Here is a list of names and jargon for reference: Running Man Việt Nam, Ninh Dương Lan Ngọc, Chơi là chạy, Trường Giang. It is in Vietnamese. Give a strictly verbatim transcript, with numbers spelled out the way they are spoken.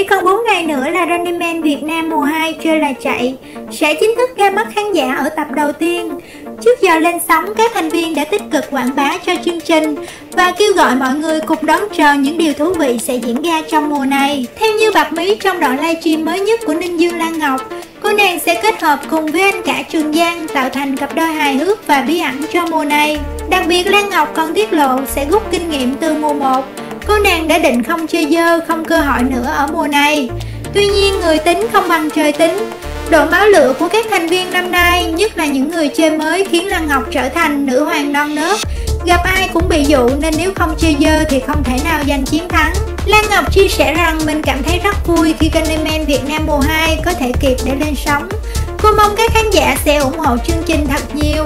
Chỉ còn bốn ngày nữa là Running Man Việt Nam mùa hai Chơi là chạy sẽ chính thức ra mắt khán giả ở tập đầu tiên. Trước giờ lên sóng, các thành viên đã tích cực quảng bá cho chương trình và kêu gọi mọi người cùng đón chờ những điều thú vị sẽ diễn ra trong mùa này. Theo như bật mí trong đoạn livestream mới nhất của Ninh Dương Lan Ngọc, cô nàng sẽ kết hợp cùng với anh cả Trường Giang tạo thành cặp đôi hài hước và bí ẩn cho mùa này. Đặc biệt, Lan Ngọc còn tiết lộ sẽ rút kinh nghiệm từ mùa một. Cô nàng đã định không chơi dơ, không cơ hội nữa ở mùa này. Tuy nhiên, người tính không bằng trời tính. Độ máu lửa của các thành viên năm nay, nhất là những người chơi mới, khiến Lan Ngọc trở thành nữ hoàng non nớt. Gặp ai cũng bị dụ, nên nếu không chơi dơ thì không thể nào giành chiến thắng. Lan Ngọc chia sẻ rằng mình cảm thấy rất vui khi kênh Running Man Việt Nam mùa hai có thể kịp để lên sóng. Cô mong các khán giả sẽ ủng hộ chương trình thật nhiều.